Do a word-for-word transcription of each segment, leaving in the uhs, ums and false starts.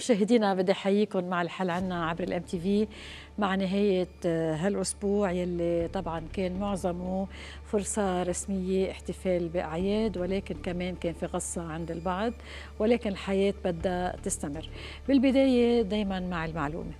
مشاهدينا بدي احييكم مع الحل عنا عبر الام تي في مع نهايه هالاسبوع يلي طبعا كان معظمه فرصه رسميه احتفال باعياد، ولكن كمان كان في غصه عند البعض، ولكن الحياه بدها تستمر. بالبدايه دائما مع المعلومه.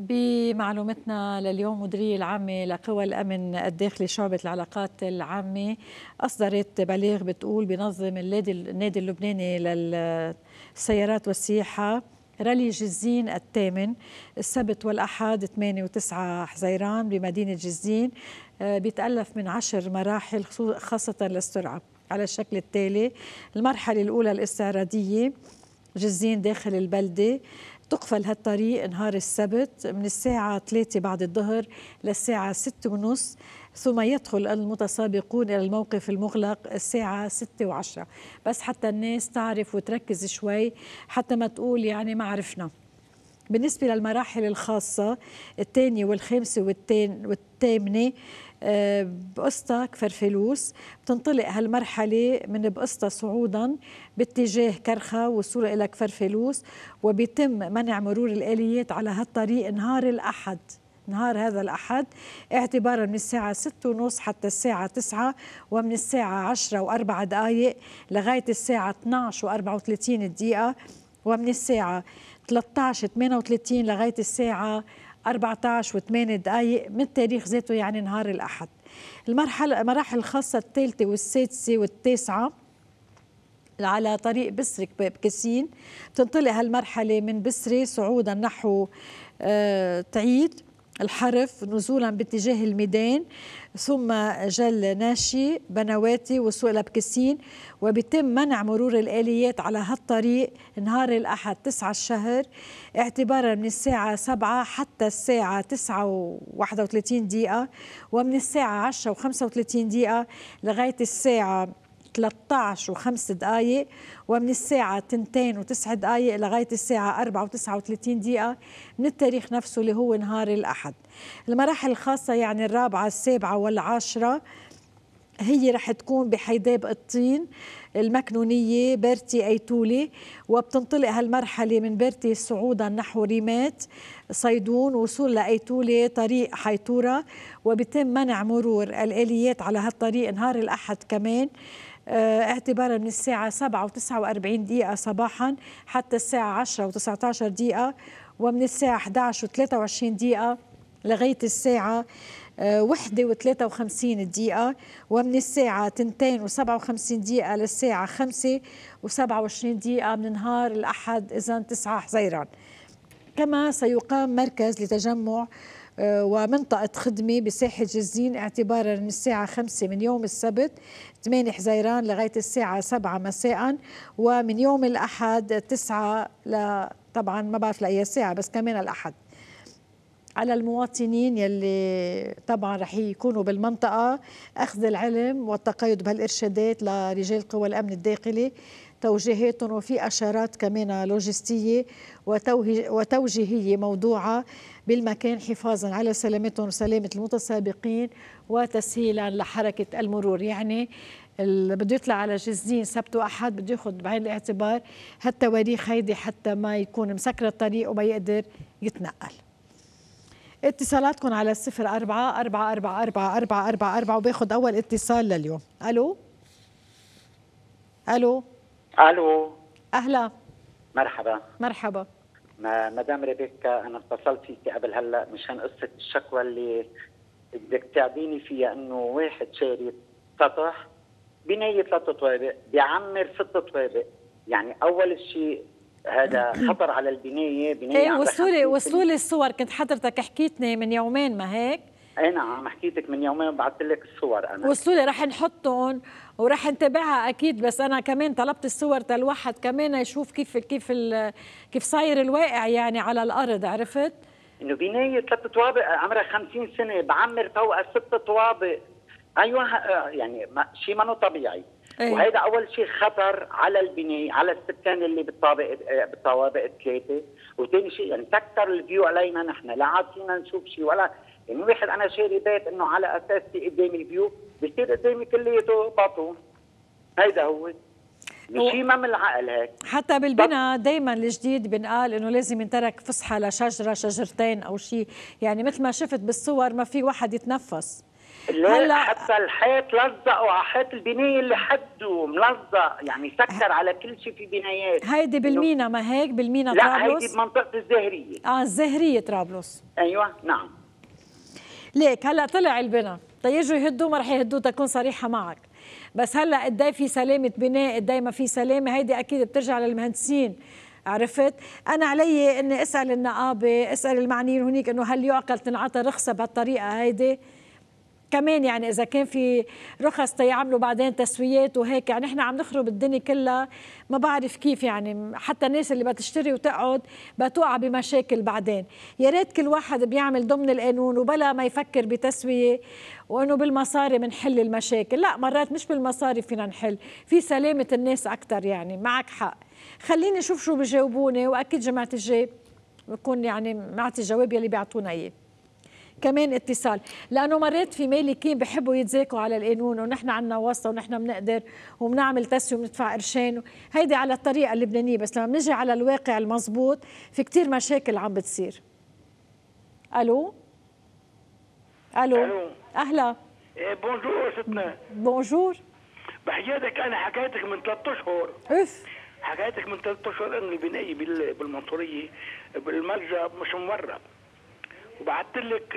بمعلومتنا لليوم، مديرية العامة لقوى الأمن الداخلي شعبة العلاقات العامة أصدرت بلاغ بتقول بنظم النادي اللبناني للسيارات والسياحة رالي جزين الثامن السبت والأحد ثمانية وتسعة حزيران بمدينة جزين، بيتألف من عشر مراحل خاصة للسرعة على الشكل التالي. المرحلة الأولى الاستعراضية جزين داخل البلدة، تقفل هالطريق نهار السبت من الساعة ثلاثة بعد الظهر للساعة ستة ونص، ثم يدخل المتسابقون إلى الموقف المغلق الساعة ستة وعشرة، بس حتى الناس تعرف وتركز شوي حتى ما تقول يعني ما عرفنا. بالنسبة للمراحل الخاصة الثانية والخامسة والثامنة بقسطة كفرفلوس، بتنطلق هالمرحلة من بقسطة صعودا باتجاه كرخة والوصول إلى كفرفلوس، وبيتم منع مرور الآليات على هالطريق نهار الأحد نهار هذا الأحد اعتبارا من الساعة ستة ونص حتى الساعة تسعة، ومن الساعة عشرة وأربع دقائق لغاية الساعة اثنعش وأربعة وثلاثين دقيقة، ومن الساعة ثلاثطعش وثمانية وثلاثين لغاية الساعة أربعطعش وثمانية دقائق من التاريخ ذاته يعني نهار الأحد. المرحلة مراحل الخاصة الثالثة والسادسة والتاسعة على طريق بسرة بكسين، بتنطلق هالمرحلة من بسرة صعودا نحو آه تعيد الحرف نزولا باتجاه الميدان، ثم جل ناشي بنواتي وصول لبكسين، وبيتم منع مرور الآليات على هالطريق نهار الأحد تسعة الشهر اعتبارا من الساعة سبعة حتى الساعة تسعة وواحد وثلاثين دقيقة، ومن الساعة عشرة وخمسة وثلاثين دقيقة لغاية الساعة ثلاثطعش وخمس دقائق، ومن الساعة اثنتين وتسع دقائق لغاية الساعة أربعة وتسعة وثلاثين دقيقة من التاريخ نفسه اللي هو نهار الأحد. المراحل الخاصة يعني الرابعة السابعة والعاشرة هي رح تكون بحيداب الطين، المكنونية، بارتي، أيتولي، وبتنطلق هالمرحلة من بارتي صعودا نحو ريمات صيدون وصول لأيتولي طريق حيطورة، وبيتم منع مرور الآليات على هالطريق نهار الأحد كمان اعتبارا من الساعة سبعة وتسعة وأربعين دقيقة صباحا حتى الساعة عشرة وتسعة عشر دقيقة، ومن الساعة أحد عشر وثلاثة وعشرين دقيقة لغاية الساعة واحدة وثلاثة وخمسين دقيقة، ومن الساعة تنتين وسبعة وخمسين دقيقة للساعة خمسة وسبعة وعشرين دقيقة من نهار الأحد إذن تسعة حزيران. كما سيقام مركز لتجمع ومنطقة خدمة بساحة جزين اعتبارا من الساعة خمسة من يوم السبت ثمانية حزيران لغاية الساعة سبعة مساء، ومن يوم الأحد تسعة ل... طبعا ما بعرف لأي ساعة بس كمان الأحد. على المواطنين يلي طبعا رح يكونوا بالمنطقة أخذ العلم والتقيد بهالإرشادات لرجال قوى الأمن الداخلي، توجيهاتهم، وفي أشارات كمان لوجستية وتوجيهية موضوعة بالمكان حفاظا على سلامتهم وسلامة المتسابقين وتسهيلا لحركة المرور. يعني اللي بده يطلع على جزين سبت وأحد بده ياخذ بعين الاعتبار هالتواريخ هيدي حتى ما يكون مسكر الطريق وما يقدر يتنقل. اتصالاتكم على صفر أربعة أربعة أربعة أربعة أربعة أربعة أربعة، وباخذ أول اتصال لليوم. ألو ألو ألو أهلا، مرحبا مرحبا مدام ريبيكا، أنا اتصلت فيكي قبل هلا مشان قصة الشكوى اللي بدك تعديني فيها، إنه واحد شاري سطح بناية ثلاث طوابق بيعمر ست طوابق. يعني أول شيء هذا خطر على البنايه، بنايه ايه وصلولي وصلولي الصور، كنت حضرتك حكيتني من يومين ما هيك؟ اي نعم حكيتك من يومين وبعثت لك الصور انا. وصلولي رح نحطهم ورح نتابعها اكيد، بس انا كمان طلبت الصور تالواحد كمان يشوف كيف كيف كيف صاير الواقع يعني على الارض، عرفت؟ انه بنايه ثلاث طوابق عمرها خمسين سنة بعمر فوقها ست طوابق، ايوه يعني شيء ما طبيعي. أيه. وهيدا أول شيء خطر على البناية على السكان اللي بالطابق بالطوابق الثلاثة، وثاني شيء يعني سكر الفيو علينا نحن، لا عاد فينا نشوف شيء ولا يعني واحد انا شاري بيت انه على اساس في قدامي فيو بصير قدامي كليته باطو، هيدا هو شيء ما من العقل هيك. حتى بالبناء دائما الجديد بنقال انه لازم ينترك فسحه لشجره شجرتين او شيء، يعني مثل ما شفت بالصور ما في واحد يتنفس. هلا حتى الحيط لزقوا على حيط البنايه اللي حده ملزق، يعني سكر على كل شيء في بنايات. هيدي بالمينا ما هيك؟ بالمينا لا طرابلس؟ لا هيدي بمنطقه الزهريه. اه الزهريه طرابلس. ايوه نعم. ليك هلا طلع البناء، تيجوا يهدوه ما رح يهدوه تكون صريحه معك، بس هلا قد ايه في سلامه بناء، قد ايه ما في سلامه، هيدي اكيد بترجع للمهندسين، عرفت؟ انا علي اني اسال النقابه، اسال المعنيين هنيك انه هل يعقل تنعطى رخصه بهالطريقه هيدي؟ كمان يعني اذا كان في رخص تيعملوا بعدين تسويات وهيك، يعني احنا عم نخرب الدنيا كلها، ما بعرف كيف يعني حتى الناس اللي بتشتري وتقعد بتوقع بمشاكل بعدين. يا ريت كل واحد بيعمل ضمن القانون وبلا ما يفكر بتسويه وانه بالمصاري بنحل المشاكل، لا مرات مش بالمصاري فينا نحل، في سلامه الناس اكثر. يعني معك حق، خليني اشوف شو بجاوبوني، واكيد جماعه الجيب بكون يعني معطي الجواب يلي بيعطونا اياه. كمان اتصال، لانه مرات في مالكين بحبوا يتزاكوا على القانون ونحن عندنا واسطه ونحن بنقدر وبنعمل تسويه وبندفع قرشين، هيدي على الطريقه اللبنانيه، بس لما بنجي على الواقع المضبوط في كثير مشاكل عم بتصير. الو الو, ألو. اهلا. إيه بونجور ستنا. بونجور. بحياتك انا حكايتك من ثلاث اشهر. اف حكايتك من ثلاث اشهر انه البنايه بالمنصوريه بالملجا مش مورب. وبعثت لك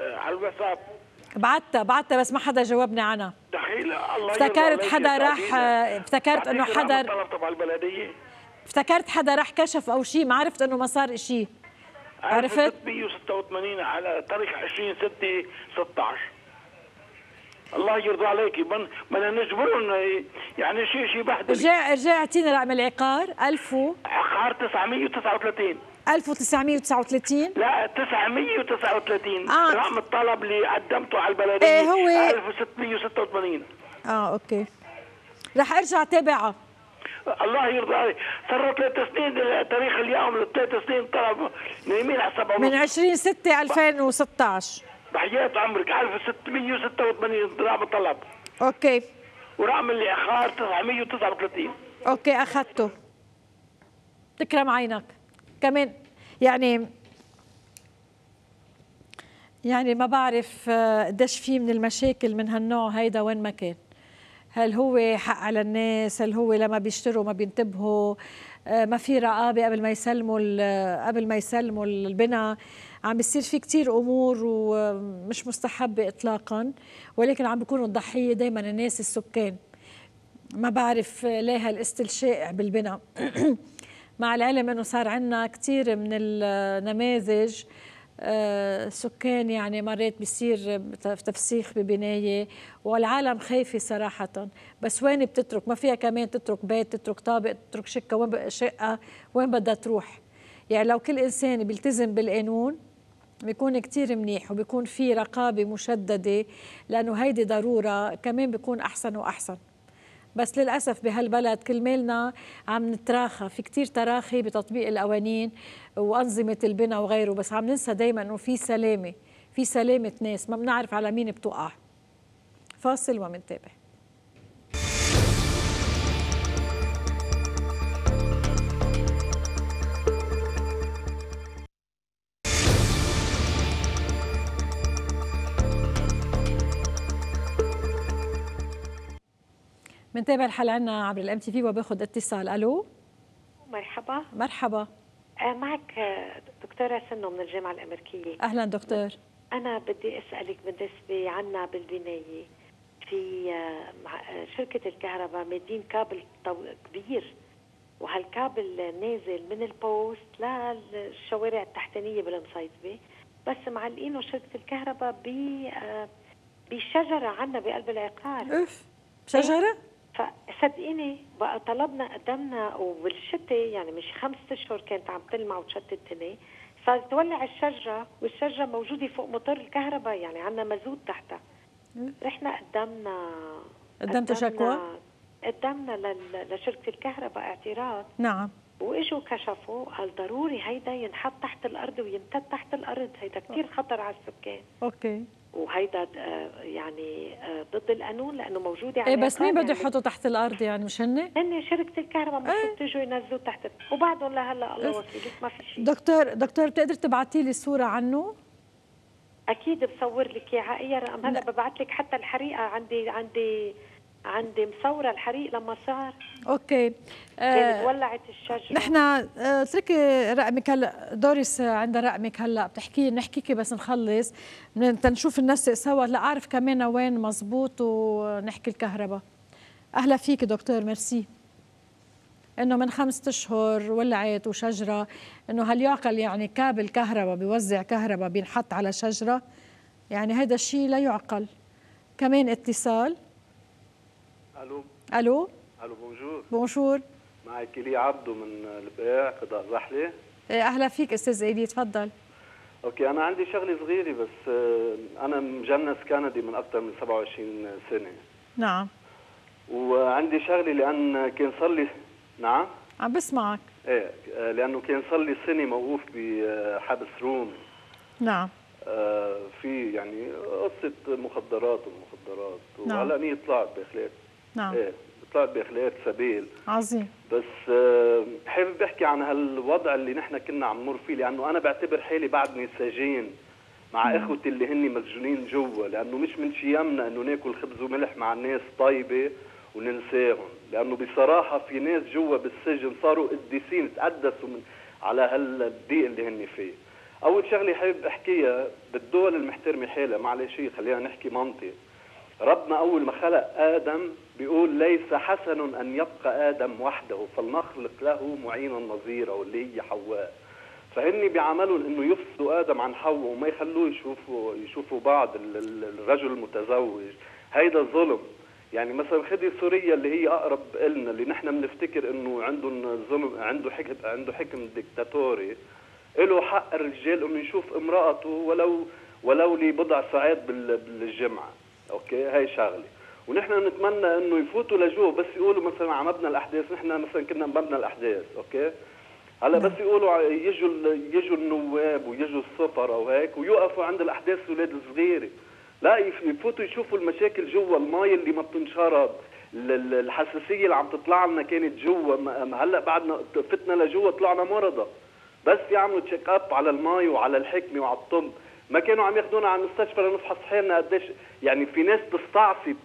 على الواتساب، بعتها بعتها بس ما حدا جاوبني عنها. دخيل الله افتكرت حدا راح، افتكرت انه حدا طلب على البلديه، افتكرت حدا راح كشف او شيء، ما عرفت انه ما صار شيء. عرفت مية وستة وثمانين على تاريخ عشرين ستة ستة عشر. الله يرضى عليكي، من من نجبرهم يعني شيء شيء بحث. رجع رجع اعطيني رقم العقار. ألف عقار تسعمية وتسعة وثلاثين. ألف وتسعمية وتسعة وثلاثين؟ لا تسعمية وتسعة وثلاثين. آه. رقم الطلب اللي قدمته على البلديه. ايه هو ألف وستمية وستة وثمانين. اه اوكي. رح ارجع تابعها. الله يرضى عليك، صار ثلاث سنين تاريخ اليوم، الثلاث سنين طلب يمين على سبعة من عشرين ستة ألفين وستة عشر. بحياة عمرك ألف وستمية وستة وثمانين رقم الطلب. اوكي. ورقم العقار تسعمية وتسعة وثلاثين. اوكي اخذته. تكرم عينك. كمان يعني يعني ما بعرف قديش في من المشاكل من هالنوع هيدا وين ما كان. هل هو حق على الناس؟ هل هو لما بيشتروا ما بينتبهوا؟ ما في رقابه قبل ما يسلموا قبل ما يسلموا البناء؟ عم بيصير في كثير امور ومش مستحبه اطلاقا، ولكن عم بيكونوا الضحيه دائما الناس السكان. ما بعرف ليه هالاستلشاء بالبناء. مع العلم انه صار عندنا كثير من النماذج سكان، يعني مرات بيصير تفسيخ ببنايه والعالم خايفه صراحه، بس وين بتترك؟ ما فيها كمان تترك بيت، تترك طابق، تترك شقه، وين شقه وين بدها تروح؟ يعني لو كل انسان بيلتزم بالقانون بيكون كثير منيح، وبيكون في رقابه مشدده، لانه هيدي ضروره، كمان بيكون احسن واحسن. بس للأسف بهالبلد كل مالنا عم نتراخى، في كتير تراخي بتطبيق القوانين وأنظمة البناء وغيره، بس عم ننسى دايما أنه في سلامة، في سلامة ناس، ما بنعرف على مين بتوقع. فاصل ومنتابع. منتابع الحلقة عنا عبر الام تي في وباخذ اتصال. الو مرحبا. مرحبا. معك دكتورة سنو من الجامعة الأمريكية. أهلا دكتور. أنا بدي أسألك بالنسبة عنا بالبناية في شركة الكهرباء مادين كابل كبير، وهالكابل نازل من البوست للشوارع التحتانية بالمصيدبة، بس معلقينه شركة الكهرباء بشجرة عنا بقلب العقار. أوف. شجرة؟ فصدقيني بقى طلبنا قدمنا، وبالشتاء يعني مش خمسة اشهر كانت عم تلمع وتشتت تني، صارت تولع الشجرة، والشجرة موجودة فوق مطر الكهرباء، يعني عندنا مازوت تحتها. رحنا قدمنا قدمت شكوى؟ قدمنا لشركة الكهرباء اعتراض. نعم. واجوا كشفوا قال ضروري هيدا ينحط تحت الارض ويمتد تحت الارض، هيدا كثير خطر على السكان. اوكي. وهيدا يعني ضد القانون لانه موجوده على. ايه بس مين بده يحطوا تحت الارض يعني مش هن؟ هن شركه الكهرباء مش بتيجوا ينزلوا تحت، وبعدهم لهلا الله وفقك ما في شيء. دكتور دكتور بتقدر تبعتي لي صوره عنه؟ اكيد بصور لك اياها، اي رقم هلا ببعث لك حتى الحريقه عندي عندي عندي مصوره الحريق لما صار. اوكي. كانت آه ولعت الشجره. نحن اتركي آه رقمك هلا، دوريس عندها رقمك هلا بتحكي نحكيكي بس نخلص تنشوف ننسق سوا لاعرف كمان وين مزبوط ونحكي الكهرباء. اهلا فيك دكتور ميرسي. انه من خمسة اشهر ولعت وشجره، انه هل يعقل يعني كابل كهرباء بيوزع كهرباء بينحط على شجره؟ يعني هذا الشيء لا يعقل. كمان اتصال. الو الو الو بونجور بونجور، معك إيلي عبده من البيع قضاء الرحله. اهلا فيك استاذ إيلي، تفضل. اوكي انا عندي شغله صغيره بس، انا مجنس كندي من اكثر من سبعة وعشرين سنه. نعم. وعندي شغله لان كان صار لي نعم عم بسمعك. ايه لانه كان صار لي سنه موقوف بحبس رومي. نعم. آه في يعني قصه مخدرات ومخدرات وهلا نعم. طلعت باخلاق. نعم. ايه طلعت باخلاق سبيل. عظيم. بس آه حابب احكي عن هالوضع اللي نحن كنا عم نمر فيه، لانه انا بعتبر حالي بعدني سجين مع اخوتي اللي هن مسجونين جوا، لانه مش من شيمنا انه ناكل خبز وملح مع الناس طيبه وننساهم، لانه بصراحه في ناس جوا بالسجن صاروا قديسين تقدسوا من على هالضيق اللي هن فيه. اول شغله حابب احكيها، بالدول المحترمه حالها معلش خلينا نحكي منطق. ربنا اول ما خلق ادم بيقول ليس حسن ان يبقى ادم وحده فلنخلق له معينا نظيرا، واللي هي حواء. فهن بيعملوا انه يفصلوا ادم عن حواء وما يخلوه يشوفوا يشوفوا بعض الرجل المتزوج، هيدا ظلم. يعني مثلا خدي سوريا اللي هي اقرب النا، اللي نحن بنفتكر انه عندهم ظلم، عنده حكم عنده حكم ديكتاتوري، له حق الرجال انه يشوف امراته ولو ولو لبضع ساعات بالجمعه. اوكي هاي شغله، ونحن نتمنى انه يفوتوا لجوه بس يقولوا مثلا على مبنى الاحداث، نحن مثلا كنا بمبنى الاحداث، اوكي؟ هلا بس يقولوا يجوا يجوا النواب ويجوا السفراء وهيك ويوقفوا عند الاحداث الاولاد الصغيره. لا يفوتوا يشوفوا المشاكل جوا، المي اللي ما بتنشرب، الحساسيه اللي عم تطلع لنا كانت جوا، هلا بعدنا فتنا لجوا طلعنا مرضى. بس يعملوا تشيك اب على المي وعلى الحكمه وعلى الطب، ما كانوا عم ياخذونا على المستشفى لنفحص حالنا قديش، يعني في ناس تستعصي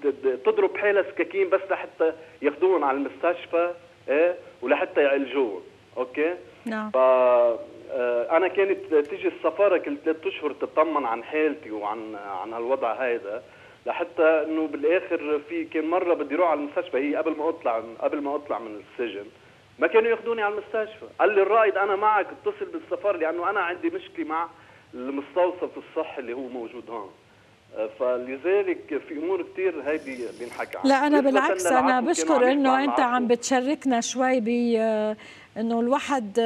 تضرب حالها سكاكين بس لحتى ياخذوهم على المستشفى، ايه ولحتى يعالجوهم، اوكي؟ نعم. انا كانت تيجي السفاره كل ثلاث اشهر تطمن عن حالتي وعن عن هالوضع هيدا، لحتى انه بالاخر في كان مره بدي اروح على المستشفى، هي قبل ما اطلع قبل ما اطلع من السجن ما كانوا ياخذوني على المستشفى. قال لي الرائد انا معك اتصل بالسفاره، لانه انا عندي مشكله مع المستوصف الصحي اللي هو موجود هون. فلذلك في امور كثير هيدي بنحكى عنها. لا انا بالعكس انا بشكر انه انت عم بتشاركنا شوي ب انه الواحد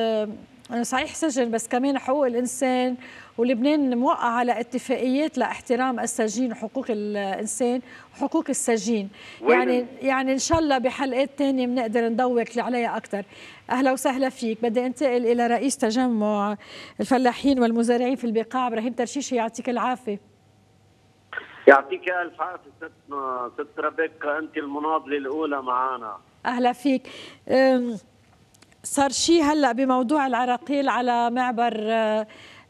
أنا صحيح سجن بس كمان حقوق الإنسان، ولبنان موقع على اتفاقيات لاحترام السجين وحقوق الإنسان وحقوق السجين. يعني يعني إن شاء الله بحلقات تانية بنقدر ندوق عليها أكثر. أهلا وسهلا فيك. بدي أنتقل إلى رئيس تجمع الفلاحين والمزارعين في البقاع إبراهيم ترشيشي، يعطيك العافية. يعطيك ألف عافية ست ربيكا، أنت المناضلة الأولى معنا. أهلا فيك. صار شيء هلا بموضوع العراقيل على معبر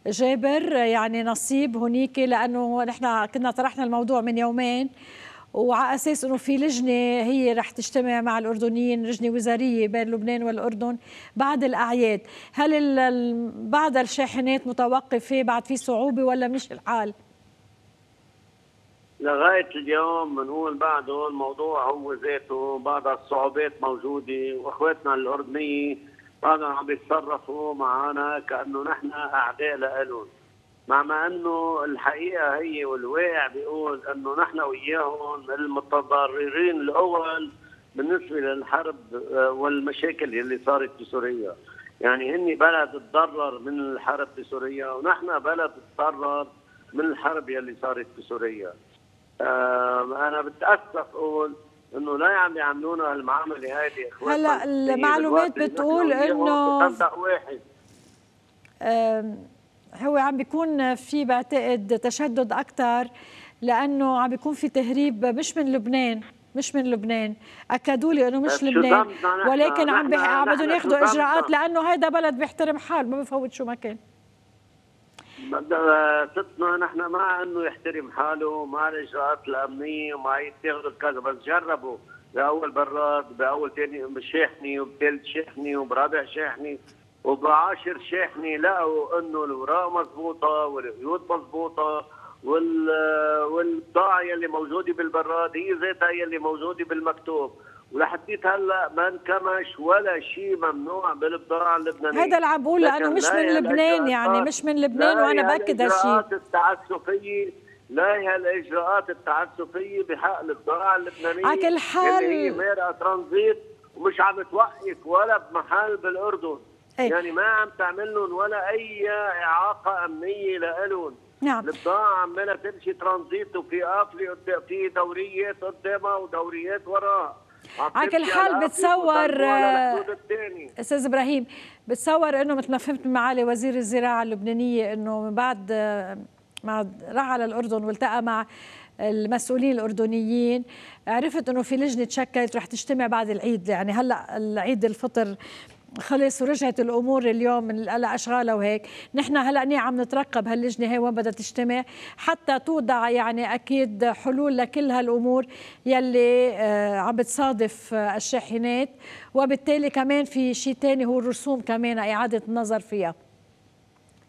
جابر، يعني نصيب هنيك، لانه نحن كنا طرحنا الموضوع من يومين وعلى اساس انه في لجنه هي رح تجتمع مع الاردنيين، لجنه وزاريه بين لبنان والاردن بعد الاعياد. هل بعض الشاحنات متوقفه بعد في صعوبه ولا مش الحال؟ لغاية اليوم بنقول بعده الموضوع هو ذاته بعض الصعوبات موجودة، واخواتنا الاردنية بعضهم عم يتصرفوا معنا كأنه نحن أعداء لهم، مع ما أنه الحقيقة هي والواقع بيقول أنه نحن وياهم المتضررين الأول بالنسبة للحرب والمشاكل اللي صارت بسوريا. يعني هن بلد تضرر من الحرب بسوريا، ونحن بلد تضرر من الحرب اللي صارت بسوريا. أنا بتأسف أقول انه لا عم يعملونا هالمعامله هيدي. هلا المعلومات بتقول انه واحد هو عم بيكون في بعتقد تشدد اكثر، لانه عم بيكون في تهريب مش من لبنان، مش من لبنان، اكدوا لي انه مش لبنان، ولكن عم بدهم ياخذوا اجراءات لانه هيدا بلد بيحترم حال، ما بفوت شو ما كان. بدنا نحن مع انه يحترم حاله مع الاجراءات الامنيه ومع يتخذوا كذا، بس جربوا باول براد، باول ثاني شاحنه وبثالث شاحنه وبرابع شاحنه وبعاشر شاحنه، لقوا انه الاوراق مضبوطه والقيود مضبوطه وال والبضاعه اللي موجوده بالبراد هي ذاتها اللي موجوده بالمكتوب، ولحديت هلا ما انكمش ولا شيء ممنوع بالبضاعه اللبنانيه. هذا اللي عم بقول لانه مش من لبنان، يعني مش من لبنان، وانا باكد هالشيء. لا هالاجراءات التعسفيه، لا هالاجراءات التعسفيه بحق البضاعه اللبنانيه. على كل حال اللي هي مارقه ترانزيت ومش عم توقف ولا بمحل بالاردن، أي. يعني ما عم تعمل لهم ولا اي اعاقه امنيه لالهم. نعم. البضاعه عماله تمشي ترانزيت وفي قافله، في دوريات قدامها ودوريات وراها. على كل حال بتصور استاذ ابراهيم، بتصور انه مثل ما فهمت من معالي وزير الزراعه اللبنانيه انه من بعد ما راح على الاردن والتقى مع المسؤولين الاردنيين، عرفت انه في لجنه تشكلت رح تجتمع بعد العيد، يعني هلا العيد الفطر خلص ورجعت الامور اليوم من القلق اشغالها وهيك، نحن هلا عم نترقب هاللجنه هي وين بدها تجتمع حتى توضع يعني اكيد حلول لكل هالامور يلي عم بتصادف الشاحنات، وبالتالي كمان في شيء ثاني هو الرسوم كمان اعاده النظر فيها.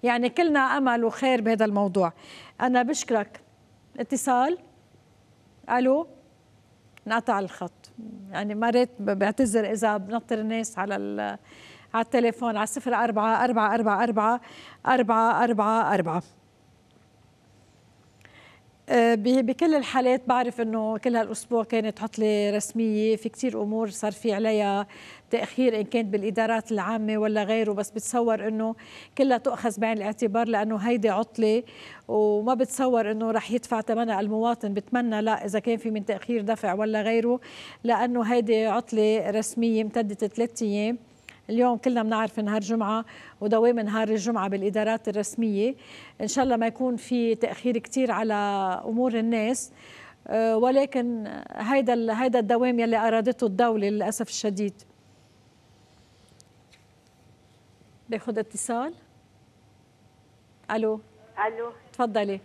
يعني كلنا امل وخير بهذا الموضوع. انا بشكرك. اتصال؟ الو؟ انقطع الخط. يعني مرات بعتذر إذا بنطر الناس على على التليفون، على صفر أربعة أربعة أربعة أربعة أربعة أربعة أربعة. بكل الحالات بعرف إنه كل هالأسبوع كانت عطلة رسمية، في كتير أمور صار في عليها تأخير إن كانت بالإدارات العامة ولا غيره، بس بتصور إنه كلها تؤخذ بعين الاعتبار لأنه هيدي عطلة، وما بتصور إنه رح يدفع ثمنها المواطن، بتمنى لا إذا كان في من تأخير دفع ولا غيره، لأنه هيدي عطلة رسمية امتدت ثلاث أيام. اليوم كلنا بنعرف نهار جمعة ودوام نهار الجمعة بالإدارات الرسمية، إن شاء الله ما يكون في تأخير كتير على أمور الناس، ولكن هيدا هيدا الدوام يلي أرادته الدولة للأسف الشديد. باخذ اتصال. ألو. ألو. تفضلي.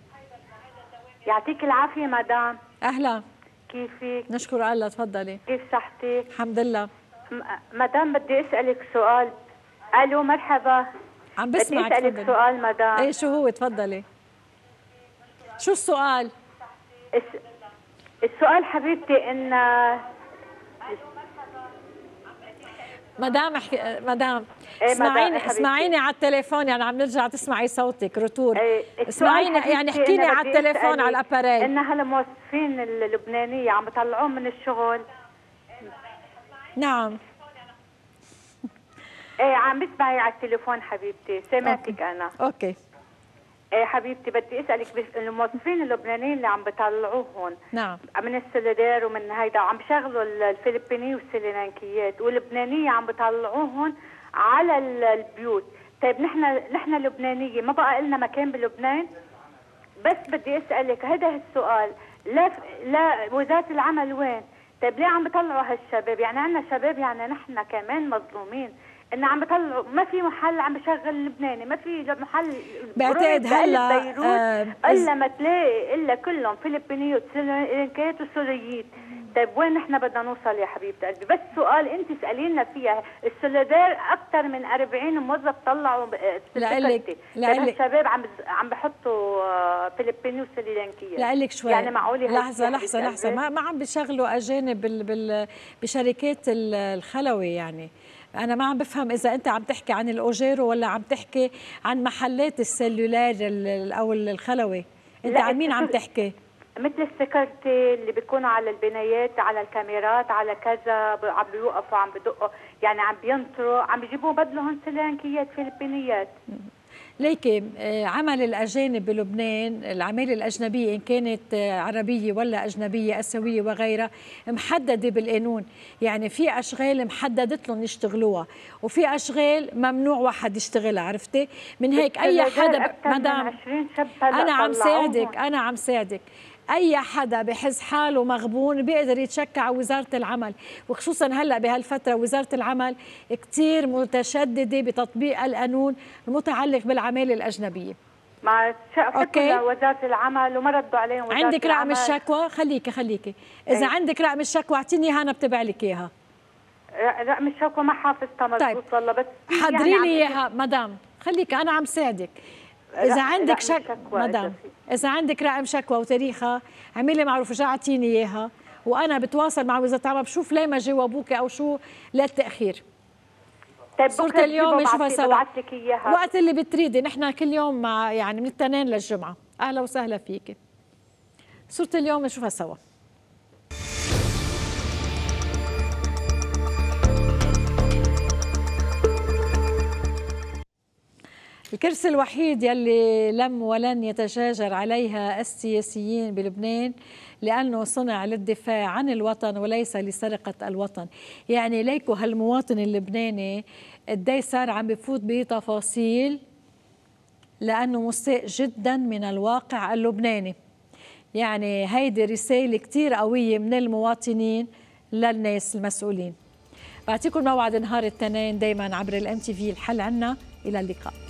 يعطيك العافية مدام. أهلا. كيفك؟ نشكر الله. تفضلي. كيف صحتك؟ الحمد لله. مدام بدي اسالك سؤال. الو مرحبا. عم بسمعك. بدي اسالك تفضلي. سؤال مدام. اي شو هو؟ تفضلي. شو السؤال؟ السؤال حبيبتي ان مدام احكي مدام إيه اسمعيني اسمعيني على التليفون، يعني عم نرجع تسمعي صوتك روتور. إيه اسمعيني يعني احكيني على التليفون على الاباريل. ان هلا الموظفين اللبنانيه عم بطلعوهم من الشغل. نعم. ايه عم بسمعي على التليفون حبيبتي، سمعتك انا. اوكي. ايه حبيبتي بدي اسالك الموظفين اللبنانيين اللي عم بطلعوهم نعم من السوليدير ومن هيدا، عم بشغلوا الفلبينيين والسريلانكيات واللبنانيه عم بطلعوهم على البيوت، طيب نحن نحن لبنانيه ما بقى لنا مكان بلبنان؟ بس بدي اسالك هذا السؤال، لا لا وزاره العمل وين؟ طيب ليه عم بطلعوا هالشباب؟ يعني عنا شباب، يعني نحن كمان مظلومين انه عم بطلعوا، ما في محل عم بشغل لبناني، ما في محل بعتقد هلا بيروت آه الا ما تلاقي الا كلهم فلبينيات وسريلانكيات وسوريين. طيب وين نحن بدنا نوصل يا حبيبه قلبي؟ بس سؤال انت اسالينا فيها، السوليدير اكثر من أربعين موظف طلعوا لقلك لقلك الشباب عم عم بحطوا فلبيني وسريلانكيه لقلك شوي، يعني معقوله؟ لحظه لحظه لحظه ما ما عم بيشغلوا اجانب بال بال بشركات الخلوي، يعني أنا ما عم بفهم إذا أنت عم تحكي عن الأوجيرو ولا عم تحكي عن محلات السلولار أو الخلوي، أنت عن مين عم تحكي؟ مثل السكرتي اللي بيكونوا على البنايات، على الكاميرات، على كذا، عم بيوقفوا عم بدقوا، يعني عم بينطروا، عم بيجيبوا بدلهم سريلانكيات فلبينيات. ليكي عمل الأجانب بلبنان، العمالة الأجنبية إن كانت عربية ولا أجنبية أسيوية وغيرها محددة بالقانون، يعني في أشغال محددت لهم يشتغلوها وفي أشغال ممنوع واحد يشتغلها، عرفتي؟ من هيك أي حدا مدام أنا عم ساعدك أنا عم ساعدك أي حدا بحس حاله مغبون بيقدر يتشكى على وزارة العمل، وخصوصا هلأ بهالفترة وزارة العمل كتير متشددة بتطبيق القانون المتعلق بالعمالة الأجنبية. مع شقفتنا وزارة العمل وما ردوا عليهم وزارة عندك العمل. رقم الشكوى؟ خليكي خليكي إذا أي. عندك رقم الشكوى اعطيني إياها أنا بتبع لك إياها. رقم الشكوى ما حافظتها مضبوط والله، بس حضري لي إياها مدام، خليكي أنا عم ساعدك. إذا عندك شك مدام إذا عندك رقم شكوى وتاريخها اعملي معروف رجع اعطيني إياها، وأنا بتواصل مع وزارة العمل بشوف ليه ما جاوبوكي أو شو للتأخير. طيب صورة اليوم بنشوفها سوا، وقت اللي بتريدي، نحن كل يوم مع يعني من الاثنين للجمعة. أهلا وسهلا فيكي. صورة اليوم بنشوفها سوا. الكرسي الوحيد يلي لم ولن يتشاجر عليها السياسيين بلبنان لأنه صنع للدفاع عن الوطن وليس لسرقة الوطن. يعني ليكو هالمواطن اللبناني قدي صار عم بفوت بتفاصيل لأنه مسيء جدا من الواقع اللبناني. يعني هيدي رسالة كتير قوية من المواطنين للناس المسؤولين. بعطيكم موعد نهار الاثنين دايما عبر الام تي في الحل عنا. إلى اللقاء.